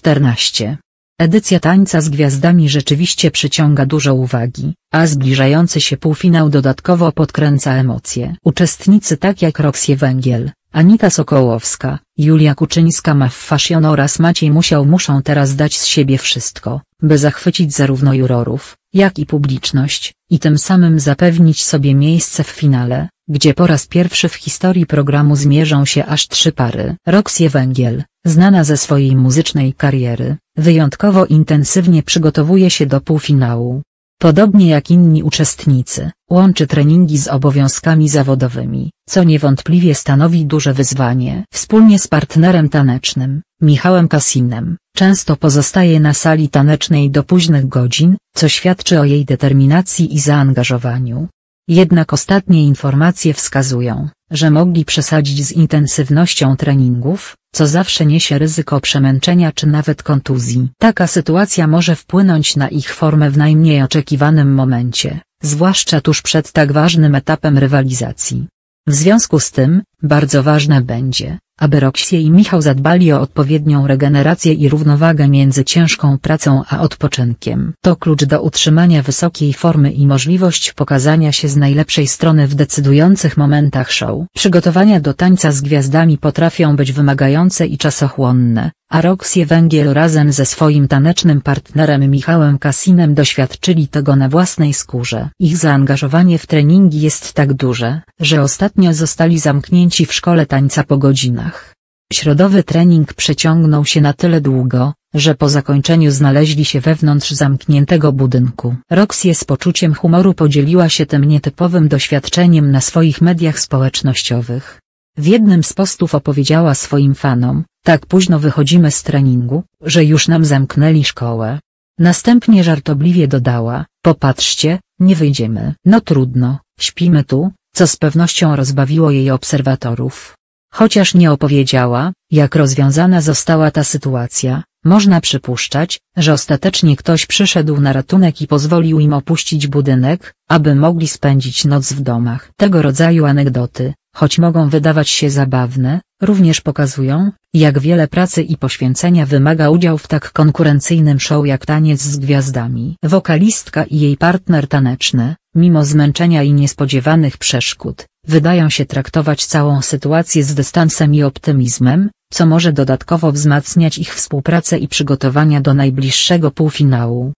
14. Edycja Tańca z Gwiazdami rzeczywiście przyciąga dużo uwagi, a zbliżający się półfinał dodatkowo podkręca emocje. Uczestnicy tak jak Roksana Węgiel, Anita Sokołowska, Julia Kuczyńska Maffashion oraz Maciej Musiał muszą teraz dać z siebie wszystko, by zachwycić zarówno jurorów, jak i publiczność, i tym samym zapewnić sobie miejsce w finale, gdzie po raz pierwszy w historii programu zmierzą się aż 3 pary. Roksana Węgiel, znana ze swojej muzycznej kariery, wyjątkowo intensywnie przygotowuje się do półfinału. Podobnie jak inni uczestnicy, łączy treningi z obowiązkami zawodowymi, co niewątpliwie stanowi duże wyzwanie. Wspólnie z partnerem tanecznym, Michałem Kasinem, często pozostaje na sali tanecznej do późnych godzin, co świadczy o jej determinacji i zaangażowaniu. Jednak ostatnie informacje wskazują, że mogli przesadzić z intensywnością treningów, co zawsze niesie ryzyko przemęczenia czy nawet kontuzji. Taka sytuacja może wpłynąć na ich formę w najmniej oczekiwanym momencie, zwłaszcza tuż przed tak ważnym etapem rywalizacji. W związku z tym, bardzo ważne będzie, aby Roksana i Michał zadbali o odpowiednią regenerację i równowagę między ciężką pracą a odpoczynkiem. To klucz do utrzymania wysokiej formy i możliwość pokazania się z najlepszej strony w decydujących momentach show. Przygotowania do Tańca z Gwiazdami potrafią być wymagające i czasochłonne, a Roksana Węgiel razem ze swoim tanecznym partnerem Michałem Kasinem doświadczyli tego na własnej skórze. Ich zaangażowanie w treningi jest tak duże, że ostatnio zostali zamknięci w szkole tańca po godzinach. Środowy trening przeciągnął się na tyle długo, że po zakończeniu znaleźli się wewnątrz zamkniętego budynku. Roksana z poczuciem humoru podzieliła się tym nietypowym doświadczeniem na swoich mediach społecznościowych. W jednym z postów opowiedziała swoim fanom: tak późno wychodzimy z treningu, że już nam zamknęli szkołę. Następnie żartobliwie dodała: popatrzcie, nie wyjdziemy. No trudno, śpimy tu, co z pewnością rozbawiło jej obserwatorów. Chociaż nie opowiedziała, jak rozwiązana została ta sytuacja, można przypuszczać, że ostatecznie ktoś przyszedł na ratunek i pozwolił im opuścić budynek, aby mogli spędzić noc w domach. Tego rodzaju anegdoty, choć mogą wydawać się zabawne, również pokazują, jak wiele pracy i poświęcenia wymaga udział w tak konkurencyjnym show jak Taniec z Gwiazdami. Wokalistka i jej partner taneczny, mimo zmęczenia i niespodziewanych przeszkód, wydają się traktować całą sytuację z dystansem i optymizmem, co może dodatkowo wzmacniać ich współpracę i przygotowania do najbliższego półfinału.